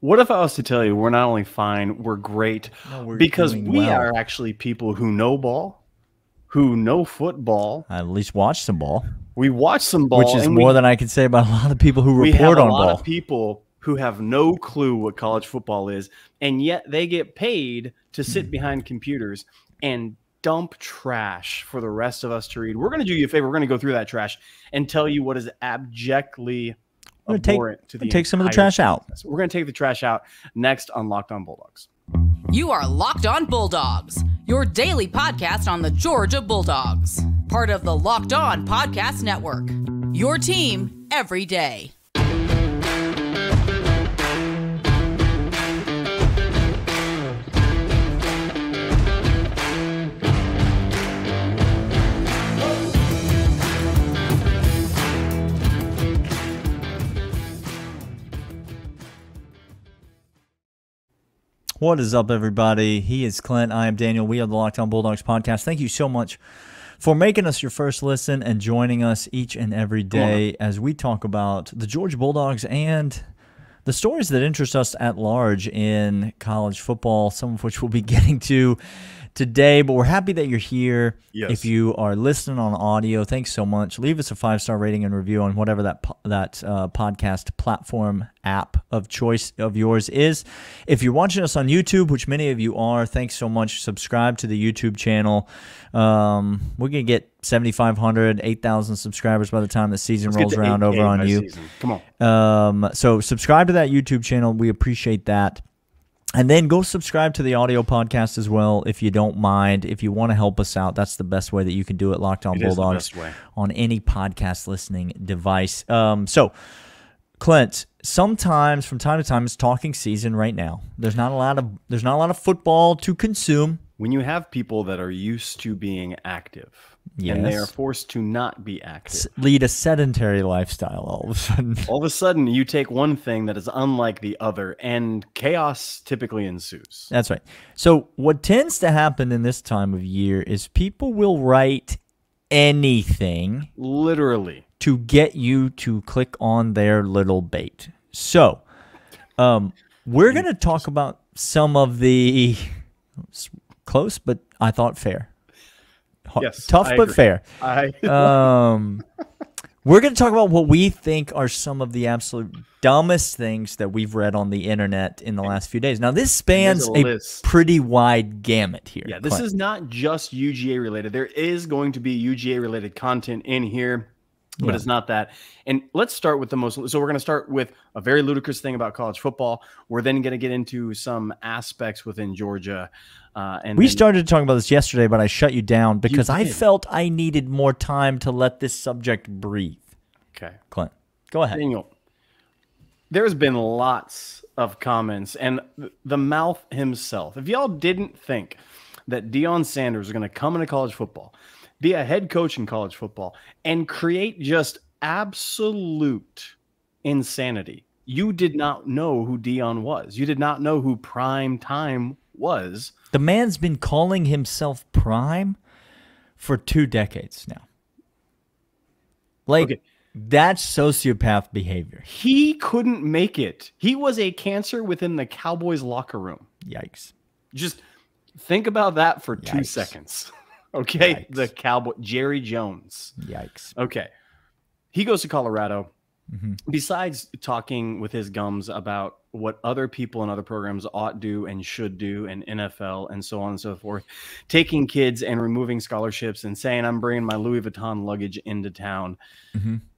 What if I was to tell you we're not only fine, we're great, because we are actually people who know ball, who know football. I at least watch some ball. We watch some ball. Which is more than I can say about a lot of people who report on ball. We have a lot of people who have no clue what college football is, and yet they get paid to sit behind computers and dump trash for the rest of us to read. We're going to do you a favor. We're going to go through that trash and tell you what is abjectly abhorrent to the entire process. Take some of the trash out. We're going to take the trash out next on Locked On Bulldogs. You are Locked On Bulldogs, your daily podcast on the Georgia Bulldogs, part of the Locked On Podcast Network, your team every day. What is up, everybody? He is Clint. I am Daniel. We are the Locked On Bulldogs podcast. Thank you so much for making us your first listen and joining us each and every day as we talk about the Georgia Bulldogs and the stories that interest us at large in college football, some of which we'll be getting to today. But we're happy that you're here. Yes. If you are listening on audio, thanks so much. Leave us a 5-star rating and review on whatever that podcast platform app of choice of yours is. If you're watching us on YouTube, which many of you are, thanks so much. Subscribe to the YouTube channel. We're going to get 7,500, 8,000 subscribers by the time the season rolls around over on you. Come on. So subscribe to that YouTube channel. We appreciate that. And then go subscribe to the audio podcast as well if you don't mind. If you want to help us out, that's the best way that you can do it. Locked On Bulldogs on any podcast listening device. So, Clint, sometimes from time to time, it's talking season right now. There's not a lot of football to consume. When you have people that are used to being active, yes, and they are forced to not be active. Lead a sedentary lifestyle all of a sudden. All of a sudden, you take one thing that is unlike the other, and chaos typically ensues. That's right. So what tends to happen in this time of year is people will write anything, literally, to get you to click on their little bait. So we're going to talk about some of the... Close, but I thought fair. Yes, tough, but fair. We're going to talk about what we think are some of the absolute dumbest things that we've read on the internet in the last few days. Now, this spans a pretty wide gamut here. Yeah, this is not just UGA related. There is going to be UGA related content in here, but it's not that. And let's start with the most. So we're going to start with a very ludicrous thing about college football. We're then going to get into some aspects within Georgia. And we started talking about this yesterday, but I shut you down because I felt I needed more time to let this subject breathe. Okay. Clint, go ahead. Daniel, there's been lots of comments, and the mouth himself. If y'all didn't think that Deion Sanders was going to come into college football, be a head coach in college football, and create just absolute insanity, you did not know who Deion was. You did not know who Prime Time was. The man's been calling himself Prime for 2 decades now. Like, that's sociopath behavior. He couldn't make it. He was a cancer within the Cowboys locker room. Yikes. Just think about that for 2 seconds. Okay, yikes. The Cowboy, Jerry Jones. Yikes. Okay, he goes to Colorado. Besides talking with his gums about what other people and other programs ought do and should do, and NFL and so on and so forth, taking kids and removing scholarships and saying, I'm bringing my Louis Vuitton luggage into town.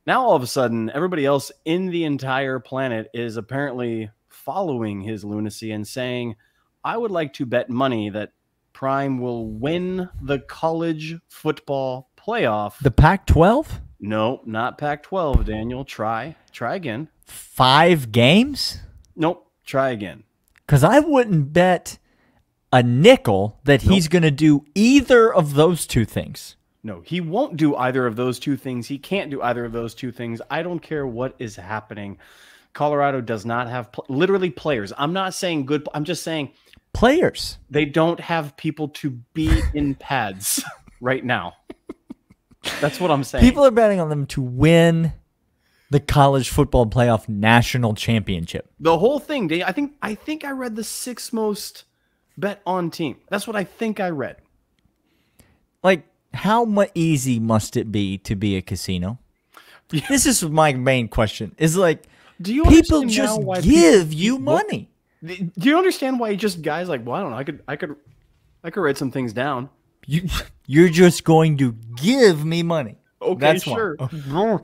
Now, all of a sudden, everybody else in the entire planet is apparently following his lunacy and saying, I would like to bet money that Prime will win the college football playoff. The Pac-12? No, not Pac-12, Daniel. Try again. 5 games? Nope. Try again. Because I wouldn't bet a nickel that he's going to do either of those 2 things. No, he won't do either of those 2 things. He can't do either of those 2 things. I don't care what is happening. Colorado does not have literally players. I'm not saying good. I'm just saying players. They don't have people to be in pads right now. That's what I'm saying. People are betting on them to win the college football playoff national championship. The whole thing. I think I read the 6th most bet on team. That's what I think I read. Like, how much easy must it be to be a casino? Yeah. This is my main question. Is like, do you people just give you money? Do you understand why just guys like, well, I don't know, I could write some things down. You're just going to give me money. Okay, that's sure. One.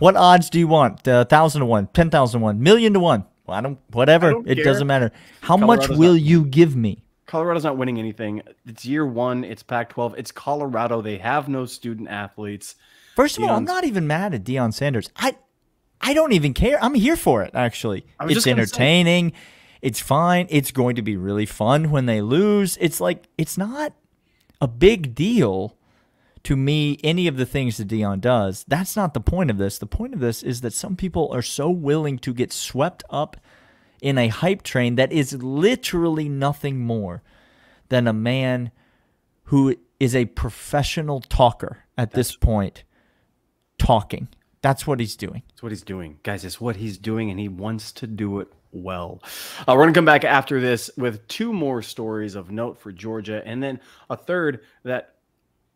What odds do you want? 1,000 to 1, 10,000 to 1, 1,000,000 to 1. Well, whatever. I don't care. It doesn't matter. How much will you give me? Colorado's not winning anything. It's year one. It's Pac-12. It's Colorado. They have no student athletes. First of all, I'm not even mad at Deion Sanders. I don't even care. I'm here for it, actually. It's entertaining. It's fine. It's going to be really fun when they lose. It's like, it's not a big deal to me, any of the things that Deion does. That's not the point of this. The point of this is that some people are so willing to get swept up in a hype train that is literally nothing more than a man who is a professional talker at this point talking. That's what he's doing. That's what he's doing. Guys, it's what he's doing, and he wants to do it well. We're going to come back after this with 2 more stories of note for Georgia, and then a 3rd that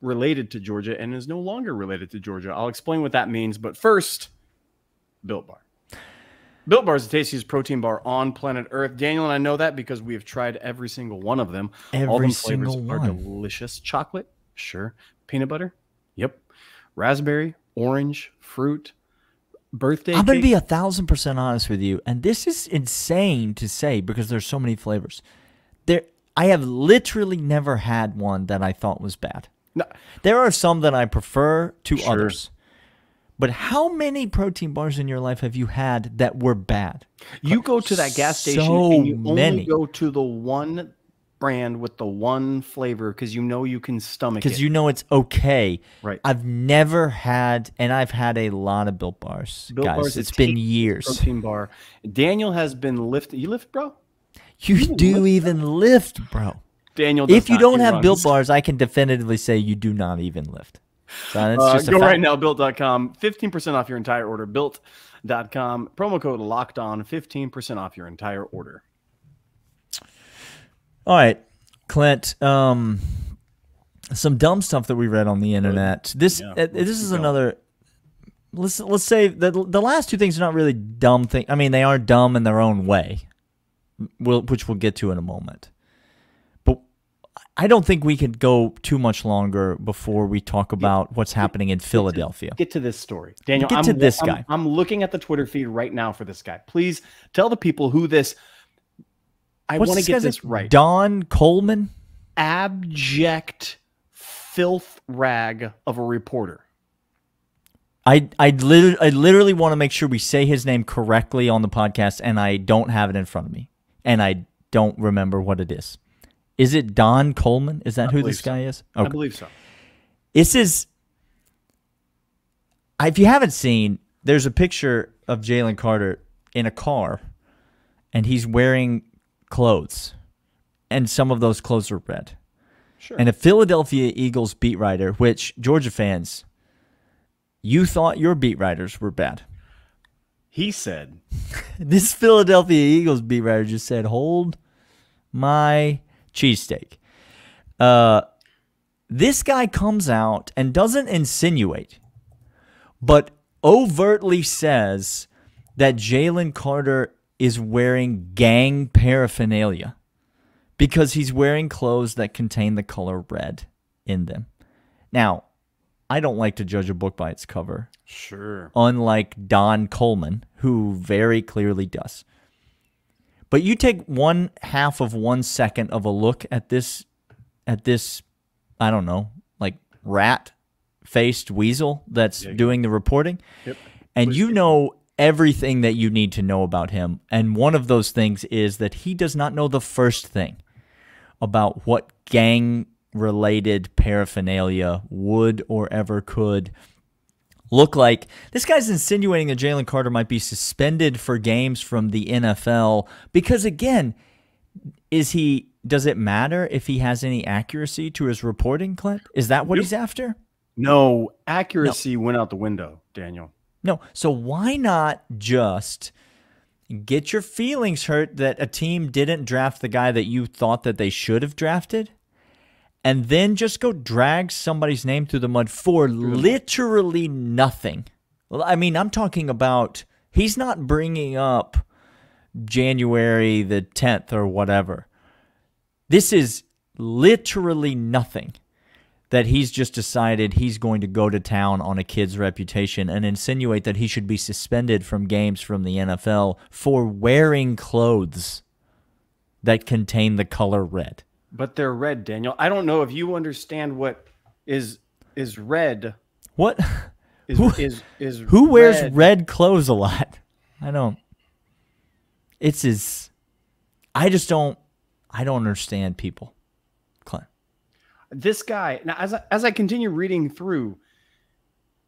related to Georgia and is no longer related to Georgia. I'll explain what that means, but first, Built Bar. Built Bar is the tastiest protein bar on planet Earth. Daniel and I know that because we have tried every single one of them. All the flavors are delicious. Chocolate? Sure. Peanut butter? Yep. Raspberry? Orange? Fruit? Birthday cake? I'm going to be 1,000% honest with you, and this is insane to say because there's so many flavors. I have literally never had one that I thought was bad. No. There are some that I prefer to others. But how many protein bars in your life have you had that were bad? You go to that gas station and you only go to the one brand with the one flavor because you know you can stomach it. Because you know it's okay. Right. I've never had, and I've had a lot of Built Bars, guys. It's been years. Protein bar. Daniel has been lifting. You lift, bro? You do even lift, bro. Daniel, if you don't have Built Bars, I can definitively say you do not even lift. So just go right now, Built.com, 15% off your entire order. Built.com, promo code locked on, 15% off your entire order. All right, Clint. Some dumb stuff that we read on the internet. This is another. Let's say that the last 2 things are not really dumb things. I mean, they are dumb in their own way, which we'll get to in a moment. I don't think we could go too much longer before we talk about what's happening in Philadelphia. Get to this story. Daniel, I'm looking at the Twitter feed right now for this guy. Please tell the people who this... I want to get this right. Don Coleman? Abject filth rag of a reporter. I literally want to make sure we say his name correctly on the podcast, and I don't have it in front of me. And I don't remember what it is. Is it Don Coleman? Is that who this guy is? Okay. I believe so. This is, if you haven't seen, there's a picture of Jalen Carter in a car, and he's wearing clothes, and some of those clothes are red. Sure. And a Philadelphia Eagles beat writer, which, Georgia fans, you thought your beat writers were bad. He said. This Philadelphia Eagles beat writer just said, hold my... cheesesteak. This guy comes out and doesn't insinuate, but overtly says that Jalen Carter is wearing gang paraphernalia because he's wearing clothes that contain the color red in them. Now, I don't like to judge a book by its cover. Sure. Unlike Don Coleman, who very clearly does. But you take 1/2 of 1 second of a look at this, I don't know, like rat-faced weasel that's doing the reporting, and you know everything that you need to know about him. And one of those things is that he does not know the first thing about what gang-related paraphernalia would or ever could look like. This guy's insinuating that Jalen Carter might be suspended for games from the NFL because, again, does it matter if he has any accuracy to his reporting, Clint? Is that what he's after? No, accuracy went out the window, Daniel. No. So why not just get your feelings hurt that a team didn't draft the guy that you thought that they should have drafted, and then just go drag somebody's name through the mud for literally nothing? Well, I mean, I'm talking about he's not bringing up January the 10th or whatever. This is literally nothing that he's just decided he's going to go to town on a kid's reputation and insinuate that he should be suspended from games from the NFL for wearing clothes that contain the color red. But they're red, Daniel. I don't know if you understand what is red. What? Who wears red clothes a lot? I don't. It's his. I just don't. I don't understand people. Clint. This guy, now as I continue reading through,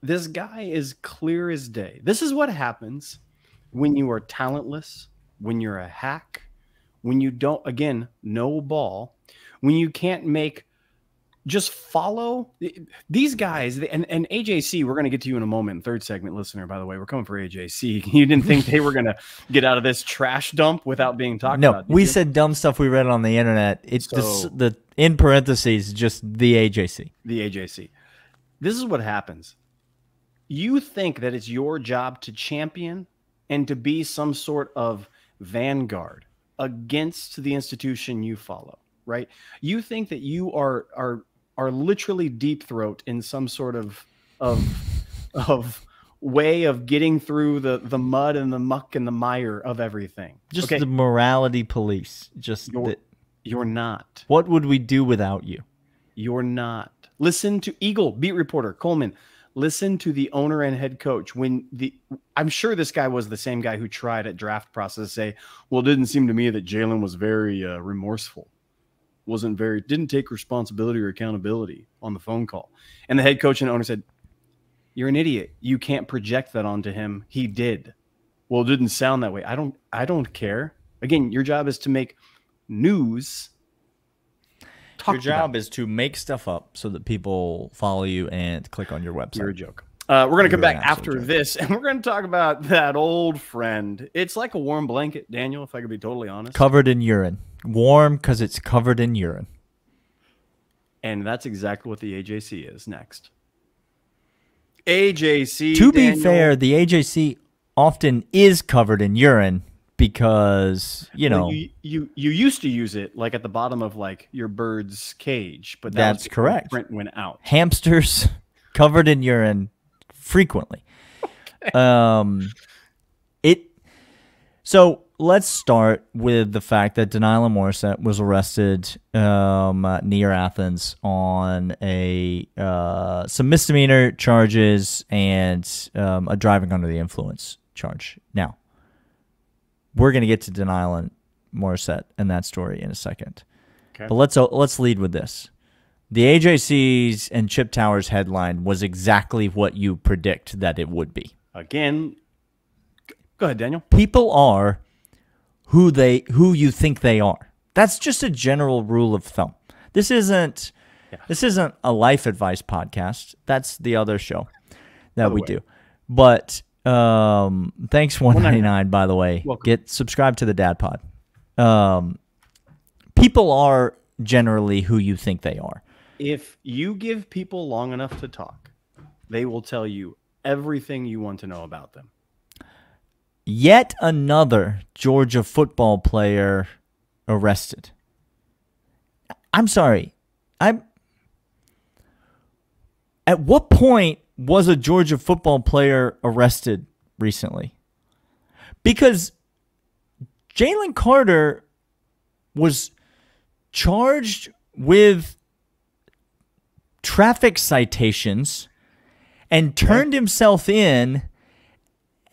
this guy is clear as day. This is what happens when you are talentless, when you're a hack, when you don't, again, no ball, when you can't make, just follow these guys. And AJC, we're going to get to you in a moment. Third segment listener, by the way, we're coming for AJC. You didn't think they were going to get out of this trash dump without being talked about. No, we said dumb stuff we read on the internet. It's so, the in parentheses, just the AJC. The AJC. This is what happens. You think that it's your job to champion and to be some sort of vanguard against the institution you follow, right? You think that you are literally deep throat in some sort of way of getting through the mud and the muck and the mire of everything. Just the morality police. Just you're not. What would we do without you? You're not. Listen to Eagle beat reporter Coleman. Listen to the owner and head coach. When I'm sure this guy was the same guy who tried at draft process to say, well, it didn't seem to me that Jalen was very remorseful. Didn't take responsibility or accountability on the phone call. And the head coach and owner said, you're an idiot. You can't project that onto him. He did. Well, it didn't sound that way. I don't care. Again, your job is to make news. Your job is to make stuff up so that people follow you and click on your website. You're a joke. We're going to come back after this, and we're going to talk about that old friend. It's like a warm blanket, Daniel, if I could be totally honest. Covered in urine. Warm because it's covered in urine. And that's exactly what the AJC is next. AJC. To be fair, the AJC often is covered in urine because, you know. You used to use it like at the bottom of like your bird's cage, but that's correct. Print went out. Hamsters covered in urine frequently. Okay. So let's start with the fact that Denyla Morissette was arrested near Athens on some misdemeanor charges and a driving under the influence charge. Now, we're going to get to Denyla Morissette and that story in a second. Okay. But let's lead with this. The AJC's and Chip Towers headline was exactly what you predict that it would be. Again, go ahead, Daniel. People are who you think they are. That's just a general rule of thumb. This isn't a life advice podcast. That's the other show that we do. But thanks 199 by the way. Welcome. Subscribe to the Dad Pod. People are generally who you think they are. If you give people long enough to talk, they will tell you everything you want to know about them. Yet another Georgia football player arrested. I'm sorry. At what point was a Georgia football player arrested recently? Because Jalen Carter was charged with traffic citations and turned himself in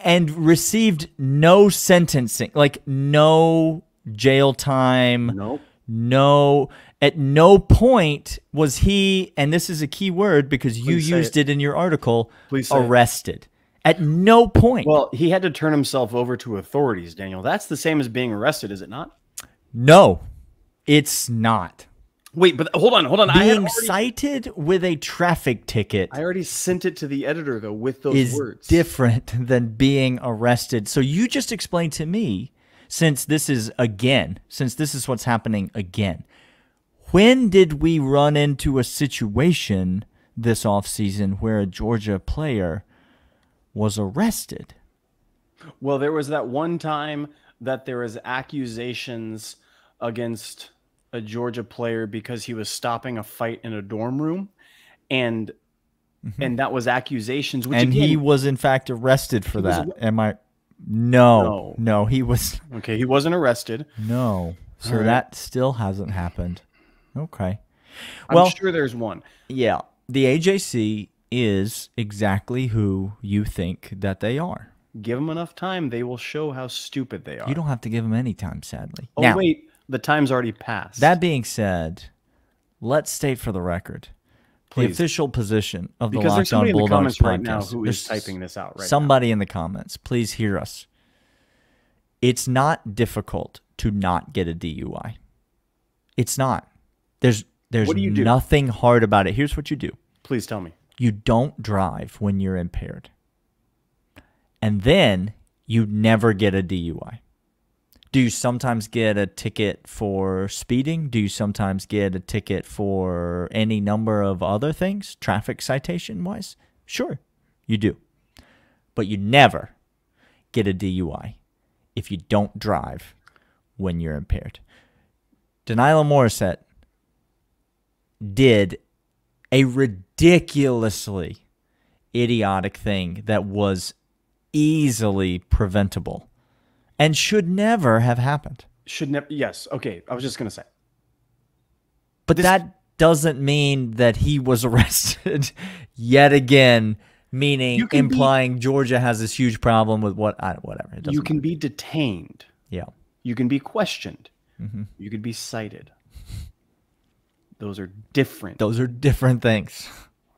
and received no sentencing, like no jail time. Nope. No, at no point was he, and this is a key word because you used it in your article, arrested. At no point. Well, he had to turn himself over to authorities, Daniel. That's the same as being arrested, is it not? No, it's not. Wait, but hold on. Being cited with a traffic ticket. I already sent it to the editor, though, with those words. Is different than being arrested. So you just explained to me, since this is what's happening again, when did we run into a situation this offseason where a Georgia player was arrested? Well, there was that one time that there was accusations against a Georgia player because he was stopping a fight in a dorm room, and that was accusations. Which, and again, he was in fact arrested for that. No, he was. Okay, he wasn't arrested. No, so that still hasn't happened. Okay, well, I'm sure there's one. Yeah, the AJC is exactly who you think that they are. Give them enough time, they will show how stupid they are. You don't have to give them any time, sadly. Oh, now, wait. The time's already passed. That being said, let's state for the record, the official position of the Locked On Bulldogs podcast. Right now, who is typing this out right now? Somebody in the comments, please hear us. It's not difficult to not get a DUI. It's not. There's nothing hard about it. Here's what you do. Please tell me. You don't drive when you're impaired, and then you never get a DUI. Do you sometimes get a ticket for speeding? Do you sometimes get a ticket for any number of other things, traffic citation-wise? Sure, you do. But you never get a DUI if you don't drive when you're impaired. Denyla Morissette did a ridiculously idiotic thing that was easily preventable. And should never have happened. Should never. Yes. Okay. I was just going to say. But that doesn't mean that he was arrested yet again, meaning implying Georgia has this huge problem with whatever. You can be detained. Yeah. You can be questioned. Mm-hmm. You could be cited. Those are different. Those are different things.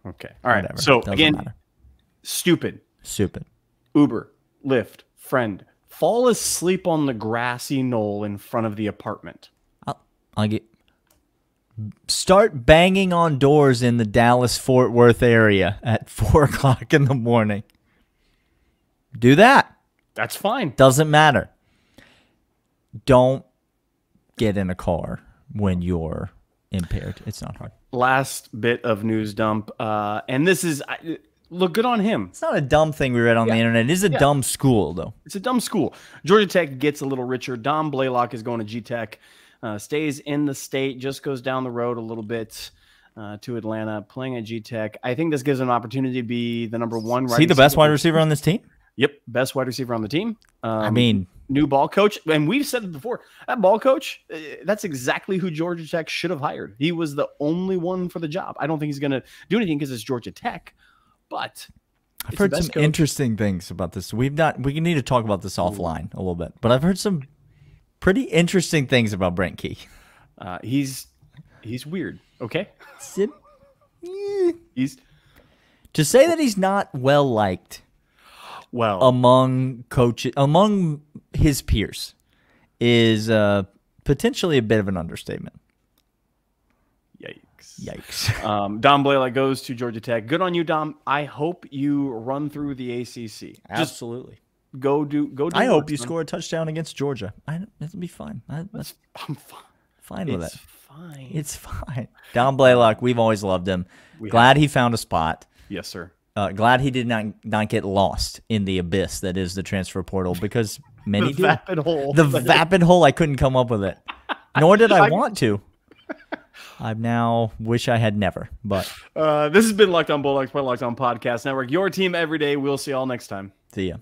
Okay. All right. Whatever. So again, stupid. Stupid. Uber, Lyft, friend. Fall asleep on the grassy knoll in front of the apartment. Start banging on doors in the Dallas-Fort Worth area at 4 o'clock in the morning. Do that. That's fine. Doesn't matter. Don't get in a car when you're impaired. It's not hard. Last bit of news dump, and this is... Look, good on him. It's not a dumb thing we read on the internet. It is a dumb school, though. It's a dumb school. Georgia Tech gets a little richer. Dom Blaylock is going to G-Tech, stays in the state, just goes down the road a little bit to Atlanta, playing at G-Tech. I think this gives him an opportunity to be the #1. Is he the best wide receiver on this team? Yep, best wide receiver on the team. I mean, new ball coach. And we've said it before. That ball coach, that's exactly who Georgia Tech should have hired. He was the only one for the job. I don't think he's going to do anything because it's Georgia Tech. But I've heard some interesting things about this. We need to talk about this offline a little bit. But I've heard some pretty interesting things about Brent Key. He's weird. Okay. To say that he's not well liked, among coaches, among his peers, is potentially a bit of an understatement. Yikes. Dom Blaylock goes to Georgia Tech. Good on you, Dom. I hope you run through the ACC. Absolutely. Just go do. I hope you score a touchdown against Georgia. It'll be fine. I'm fine with it. It's fine. It's fine. Dom Blaylock, we've always loved him. Glad he found a spot. Yes, sir. Glad he did not get lost in the abyss that is the transfer portal, because many do. Vapid hole. The vapid hole. I couldn't come up with it. Nor did I want to. I now wish I had never, but this has been Locked On Bulldogs by Locked On Podcast Network. Your team every day. We'll see y'all next time. See ya.